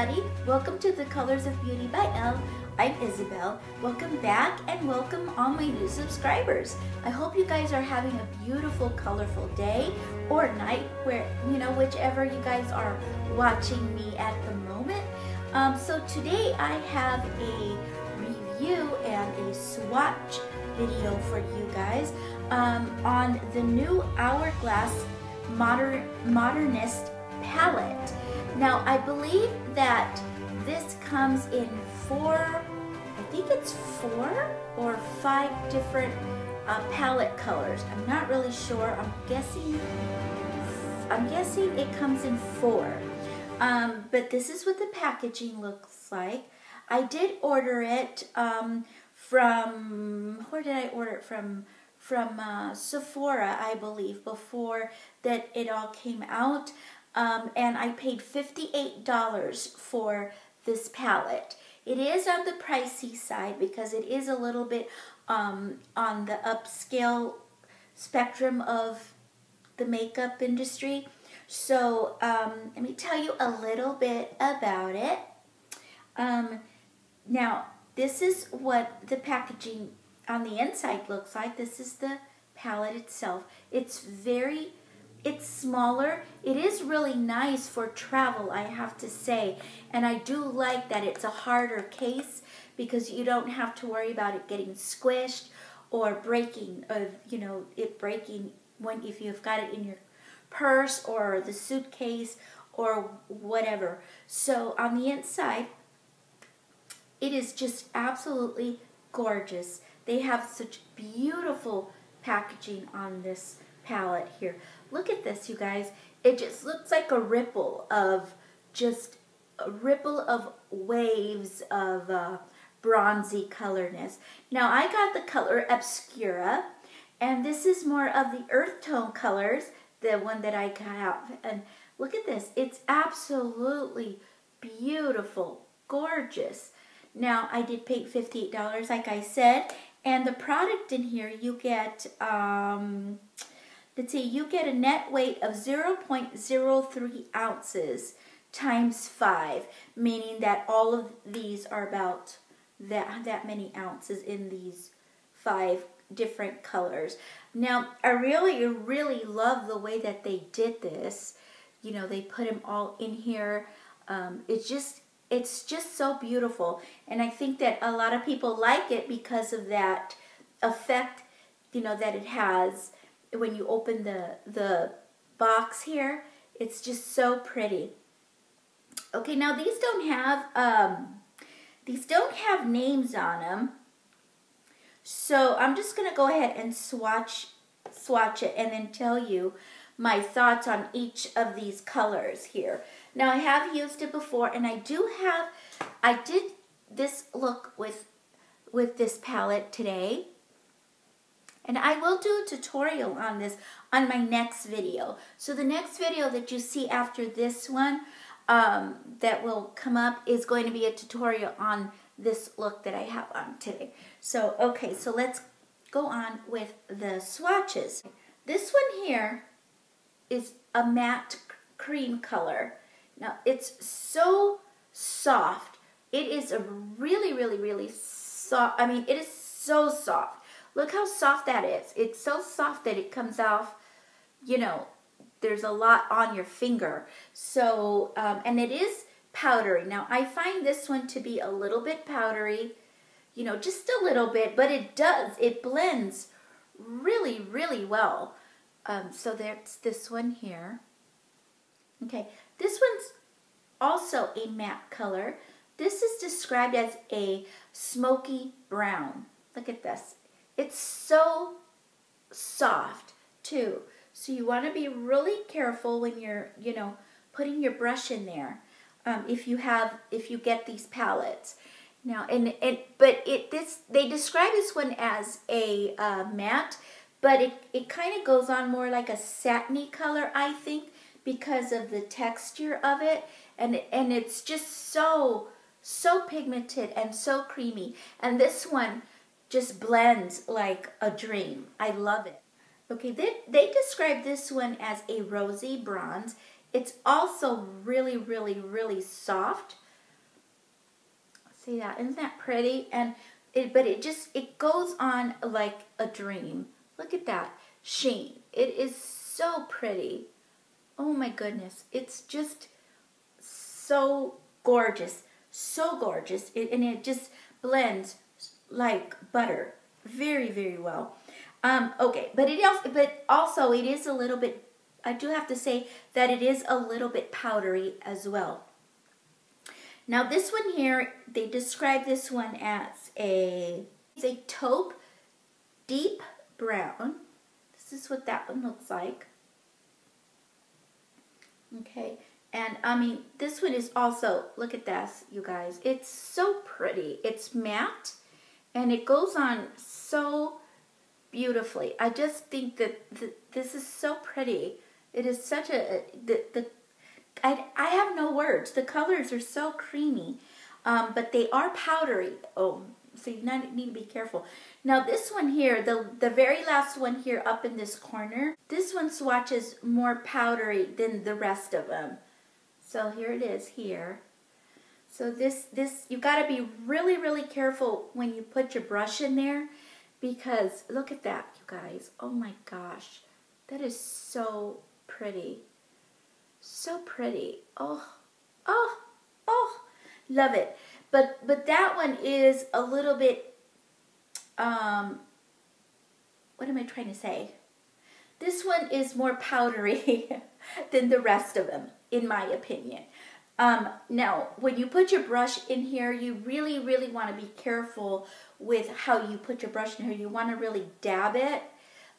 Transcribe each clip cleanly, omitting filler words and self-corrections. everybody, welcome to the Colors of Beauty by Elle. I'm Isabel. Welcome back and welcome all my new subscribers. I hope you guys are having a beautiful, colorful day or night, where whichever you guys are watching me at the moment. So today I have a review and a swatch video for you guys on the new Hourglass Modernist palette. Now, I believe that this comes in four or five different palette colors. I'm not really sure. I'm guessing it comes in four. But this is what the packaging looks like. I did order it from, where did I order it from? From Sephora, I believe, before that it all came out. And I paid $58 for this palette. It is on the pricey side because it is a little bit on the upscale spectrum of the makeup industry. So let me tell you a little bit about it. Now, this is what the packaging on the inside looks like. This is the palette itself. It's smaller. It is really nice for travel, I have to say. And I do like that it's a harder case because you don't have to worry about it getting squished or breaking, it breaking if you've got it in your purse or the suitcase or whatever. So on the inside, it is just absolutely gorgeous. They have such beautiful packaging on this palette here. Look at this, you guys. It just looks like a ripple of waves of bronzy colorness. Now, I got the color Obscura, and this is more of the earth tone colors, the one that I got out. And look at this. It's absolutely beautiful, gorgeous. Now, I did pay $58, like I said, and the product in here, you get, let's see, you get a net weight of 0.03 ounces times 5, meaning that all of these are about that many ounces in these 5 different colors. Now, I really, really love the way that they did this. You know, they put them all in here. It's just so beautiful, and I think that a lot of people like it because of that effect, that it has. When you open the box here, it's just so pretty. Okay, now these don't have names on them, so I'm just gonna go ahead and swatch it and then tell you my thoughts on each of these colors here. Now, I have used it before, and I did this look with this palette today. And I will do a tutorial on this on my next video. So the next video that you see after this one that will come up is going to be a tutorial on this look that I have on today. So, okay, so let's go on with the swatches. This one here is a matte cream color. Now, it's so soft. It is a really, really, really soft. I mean, it is so soft. Look how soft that is. It's so soft that it comes off, there's a lot on your finger. So, and it is powdery. Now, I find this one to be a little bit powdery, just a little bit, but it blends really, really well. So that's this one here. Okay, this one's also a matte color. This is described as a smoky brown. Look at this. It's so soft too, so you want to be really careful when you're, putting your brush in there. If you get these palettes now, they describe this one as a matte, but it kind of goes on more like a satiny color, I think, because of the texture of it, and it's just so pigmented and so creamy, and this one just blends like a dream. I love it. Okay, they describe this one as a rosy bronze. It's also really, really, really soft See that? Isn't that pretty? And it goes on like a dream. Look at that sheen. It is so pretty. Oh my goodness. It's just so gorgeous. So gorgeous. And it just blends like butter very, very well. Okay, but also it is a little bit, I do have to say that it is a little bit powdery as well. Now this one here, they describe this one as a taupe deep brown. This is what that one looks like. Okay, and I mean, this one is also, look at this, you guys. It's so pretty. It's matte, and it goes on so beautifully. I just think that this is so pretty. It is such a, I have no words. The colors are so creamy, but they are powdery. Oh, so you need to be careful. Now this one here, the very last one here up in this corner, this one swatches more powdery than the rest of them. So here it is here. So this you got to be really, really careful when you put your brush in there, because look at that, you guys. Oh my gosh, that is so pretty. So pretty. Oh, love it. But that one is a little bit, what am I trying to say? This one is more powdery than the rest of them, in my opinion. Now, when you put your brush in here, you really, really want to be careful with how you put your brush in here. You want to really dab it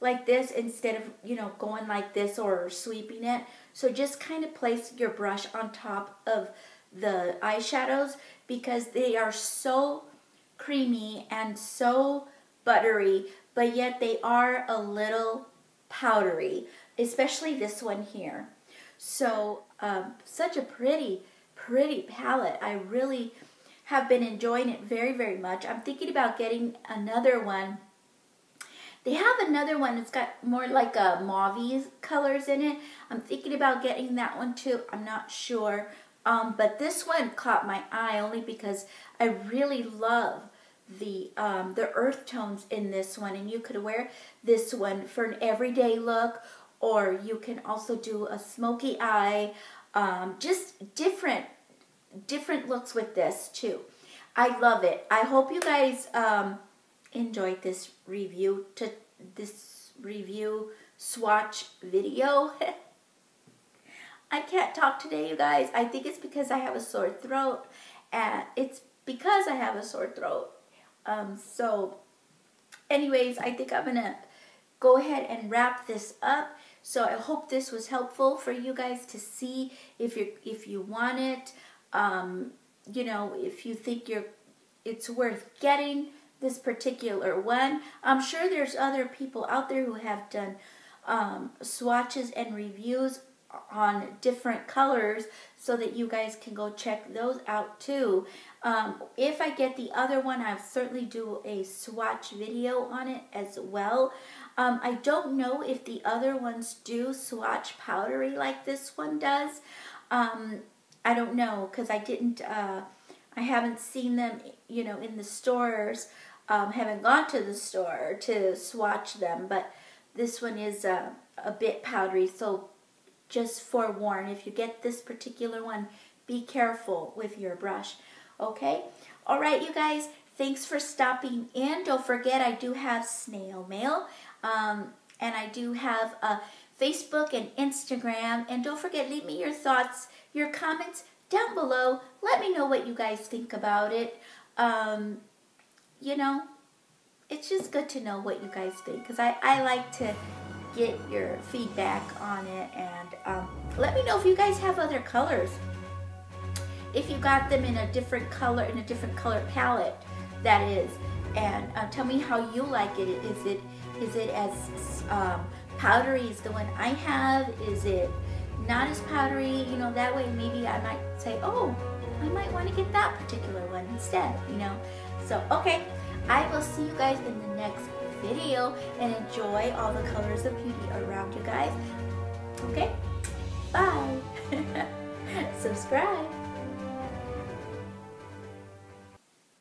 like this instead of, you know, going like this or sweeping it. So just kind of place your brush on top of the eyeshadows, because they are so creamy and so buttery, but yet they are a little powdery, especially this one here. So such a pretty, pretty palette. I really have been enjoying it very, very much. I'm thinking about getting another one. They have another one that's got more like a mauve colors in it. I'm thinking about getting that one too. I'm not sure. But this one caught my eye only because I really love the earth tones in this one. And you could wear this one for an everyday look, or you can also do a smoky eye. Just different looks with this too. I love it. I hope you guys enjoyed this review swatch video. I can't talk today, you guys. I think it's because I have a sore throat, and so anyways, I think I'm gonna go ahead and wrap this up. So I hope this was helpful for you guys to see if you want it, you know, if you think it's worth getting this particular one. I'm sure there's other people out there who have done swatches and reviews on different colors, so that you guys can go check those out too. If I get the other one, I'll certainly do a swatch video on it as well. I don't know if the other ones do swatch powdery like this one does. I don't know, because I didn't, I haven't seen them, you know, in the stores. Haven't gone to the store to swatch them, but this one is a bit powdery, so just forewarned, if you get this particular one, be careful with your brush, okay? All right, you guys, thanks for stopping in. Don't forget, I do have snail mail, and I do have Facebook and Instagram, and don't forget, leave me your thoughts, your comments down below. Let me know what you guys think about it. You know, it's just good to know what you guys think, because I like to get your feedback on it. And let me know if you guys have other colors, if you got them in a different color, palette, that is. And tell me how you like it. Is it as powdery as the one I have? Is it not as powdery? You know, that way maybe I might say, oh, I might want to get that particular one instead, you know. So okay, I will see you guys in the next video, and enjoy all the colors of beauty around you guys. Okay, bye. Subscribe.